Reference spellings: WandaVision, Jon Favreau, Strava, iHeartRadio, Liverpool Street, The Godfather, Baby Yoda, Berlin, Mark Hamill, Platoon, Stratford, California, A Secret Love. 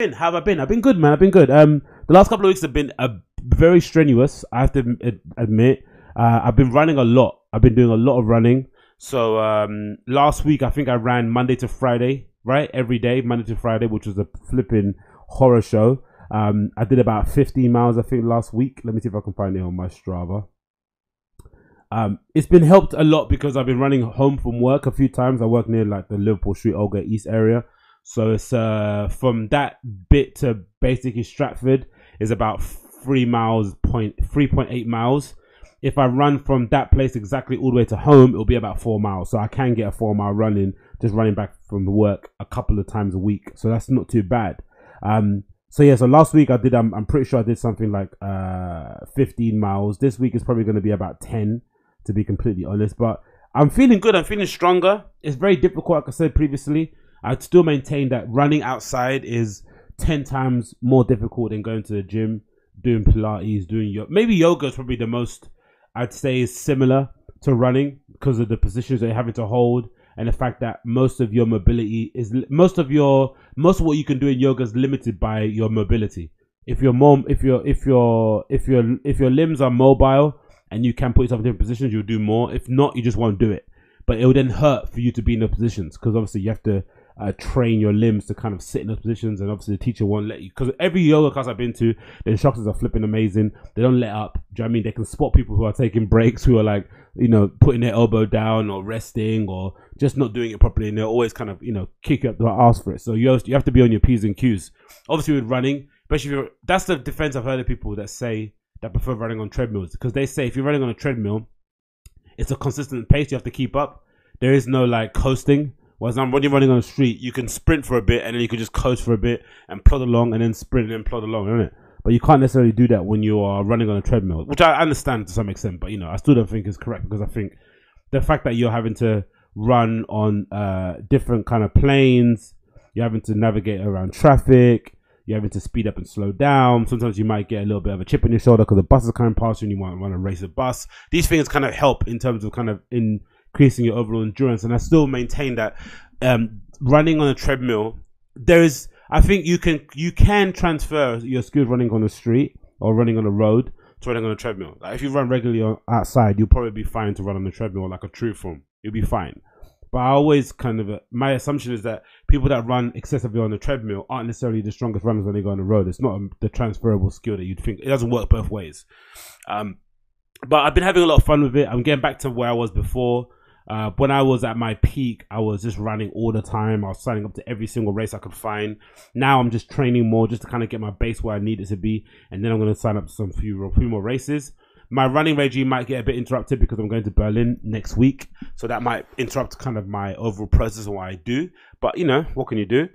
How have I been? I've been good, man. I've been good. The last couple of weeks have been very strenuous, I have to admit. I've been running a lot. I've been doing a lot of running. So last week, I think I ran Monday to Friday, right? Every day, Monday to Friday, which was a flipping horror show. I did about 15 miles, I think, last week. Let me see if I can find it on my Strava. It's been helped a lot because I've been running home from work a few times. I work near like the Liverpool Street, Olga East area. So it's from that bit to basically Stratford is about 3.8 miles. If I run from that place exactly all the way to home, it'll be about 4 miles. So I can get a 4 mile run in, just running back from work a couple of times a week. So that's not too bad. So yeah, so last week I did, I'm pretty sure I did something like 15 miles. This week is probably going to be about 10, to be completely honest. But I'm feeling good. I'm feeling stronger. It's very difficult, like I said previously. I'd still maintain that running outside is 10 times more difficult than going to the gym, doing Pilates, doing yoga. Maybe yoga is probably the most, I'd say, is similar to running because of the positions that you're having to hold and the fact that most of your mobility is, most of what you can do in yoga is limited by your mobility. If your limbs are mobile and you can put yourself in different positions, you'll do more. If not, you just won't do it. But it would then hurt for you to be in those positions because obviously you have to train your limbs to kind of sit in those positions, and obviously the teacher won't let you, because every yoga class I've been to, the instructors are flipping amazing. They don't let up. Do you know what I mean? They can spot people who are taking breaks, who are like, you know, putting their elbow down or resting or just not doing it properly, and they'll always kind of, you know, kick you up the ass for it. So you have to be on your P's and Q's. Obviously with running, especially if you're, that's the defense I've heard of people that say that prefer running on treadmills, because they say if you're running on a treadmill, it's a consistent pace you have to keep up. There is no like coasting. Whereas when you're running on the street, you can sprint for a bit and then you can just coast for a bit and plod along and then sprint and then plod along, isn't it? But you can't necessarily do that when you are running on a treadmill, which I understand to some extent, but you know, I still don't think is correct, because I think the fact that you're having to run on different kind of planes, you're having to navigate around traffic, you're having to speed up and slow down. Sometimes you might get a little bit of a chip on your shoulder because the bus is coming past you and you want to run and race a bus. These things kind of help in terms of kind of increasing your overall endurance. And I still maintain that running on a treadmill, there is, I think you can transfer your skills running on the street or running on the road to running on a treadmill. Like if you run regularly outside, you'll probably be fine to run on the treadmill, like a true form. You'll be fine. But I always kind of, my assumption is that people that run excessively on the treadmill aren't necessarily the strongest runners when they go on the road. It's not the transferable skill that you'd think. It doesn't work both ways. But I've been having a lot of fun with it. I'm getting back to where I was before. When I was at my peak, I was just running all the time. I was signing up to every single race I could find. Now I'm just training more just to kind of get my base where I need it to be. And then I'm going to sign up to some few more races. My running regime might get a bit interrupted because I'm going to Berlin next week. So that might interrupt kind of my overall process of what I do. But, you know, what can you do?